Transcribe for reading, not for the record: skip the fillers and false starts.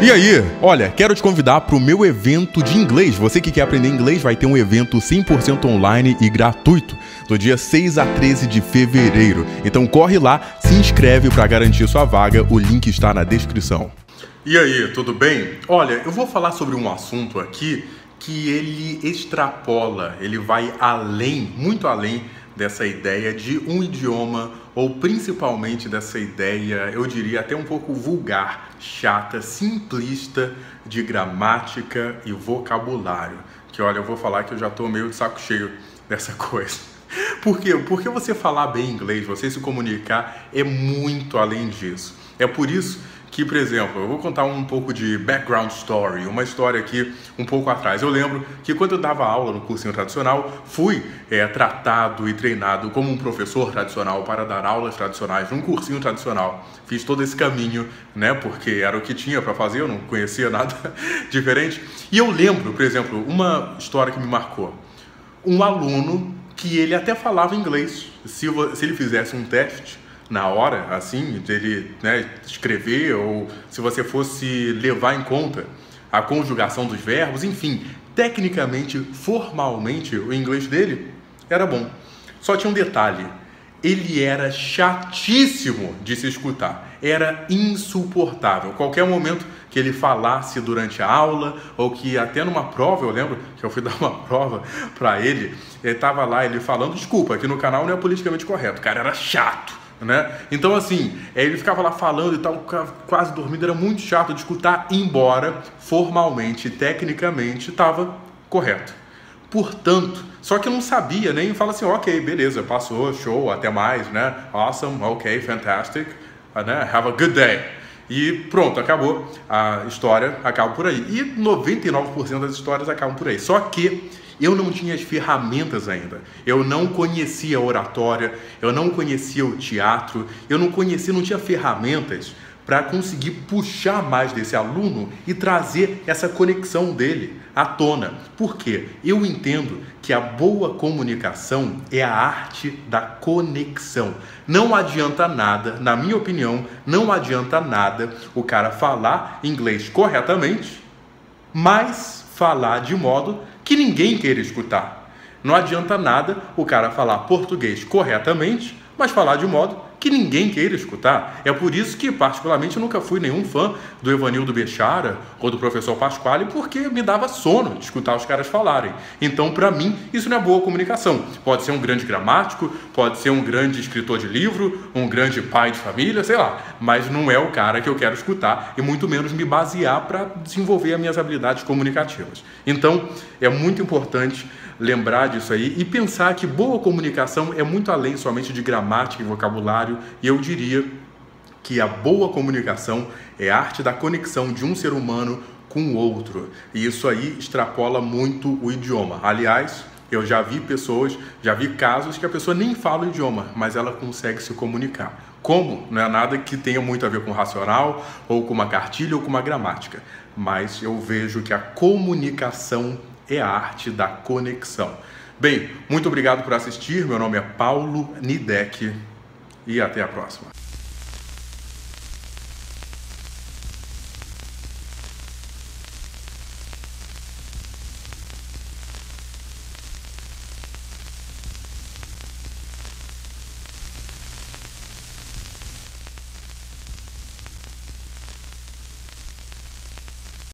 E aí, olha, quero te convidar para o meu evento de inglês. Você que quer aprender inglês vai ter um evento 100% online e gratuito do dia 6 a 13 de fevereiro. Então corre lá, se inscreve para garantir sua vaga, o link está na descrição. E aí, tudo bem? Olha, eu vou falar sobre um assunto aqui que ele extrapola, ele vai além, muito além dessa ideia de um idioma, ou principalmente dessa ideia, eu diria até um pouco vulgar, chata, simplista de gramática e vocabulário. Que olha, eu vou falar que eu já tô meio de saco cheio dessa coisa. Por quê? Porque você falar bem inglês, você se comunicar é muito além disso. É por isso que, por exemplo, eu vou contar um pouco de background story, uma história aqui um pouco atrás. Eu lembro que quando eu dava aula no cursinho tradicional, fui tratado e treinado como um professor tradicional para dar aulas tradicionais num cursinho tradicional. Fiz todo esse caminho, né, porque era o que tinha para fazer, eu não conhecia nada diferente. E eu lembro, por exemplo, uma história que me marcou. Um aluno que ele até falava inglês, se ele fizesse um teste, na hora, assim, dele, né, escrever, ou se você fosse levar em conta a conjugação dos verbos, enfim, tecnicamente, formalmente, o inglês dele era bom. Só tinha um detalhe, ele era chatíssimo de se escutar, era insuportável. Qualquer momento que ele falasse durante a aula, ou que até numa prova, eu lembro que eu fui dar uma prova para ele, ele estava lá, ele falando, desculpa, aqui no canal não é politicamente correto, cara, era chato. Né? Então assim, ele ficava lá falando e tal, quase dormindo, era muito chato de escutar, embora formalmente, tecnicamente, estava correto. Portanto, só que eu não sabia nem fala assim, ok, beleza, passou, show, até mais, né? Awesome, ok, fantastic, né? Have a good day. E pronto, acabou, a história acaba por aí. E 99% das histórias acabam por aí, só que eu não tinha as ferramentas ainda, eu não conhecia a oratória, eu não conhecia o teatro, eu não conhecia, não tinha ferramentas para conseguir puxar mais desse aluno e trazer essa conexão dele à tona. Por quê? Eu entendo que a boa comunicação é a arte da conexão. Não adianta nada, na minha opinião, não adianta nada o cara falar inglês corretamente, mas falar de modo que ninguém queira escutar. Não adianta nada o cara falar português corretamente, mas falar de modo que ninguém queira escutar. É por isso que, particularmente, eu nunca fui nenhum fã do Evanildo Bechara ou do professor Pasquale, porque me dava sono de escutar os caras falarem. Então, para mim, isso não é boa comunicação. Pode ser um grande gramático, pode ser um grande escritor de livro, um grande pai de família, sei lá, mas não é o cara que eu quero escutar e muito menos me basear para desenvolver as minhas habilidades comunicativas. Então, é muito importante lembrar disso aí e pensar que boa comunicação é muito além somente de gramática e vocabulário, e eu diria que a boa comunicação é a arte da conexão de um ser humano com o outro, e isso aí extrapola muito o idioma. Aliás, eu já vi pessoas, já vi casos que a pessoa nem fala o idioma, mas ela consegue se comunicar. Como? Não é nada que tenha muito a ver com racional, ou com uma cartilha, ou com uma gramática, mas eu vejo que a comunicação é a arte da conexão. Bem, muito obrigado por assistir. Meu nome é Paulo Nideck e até a próxima.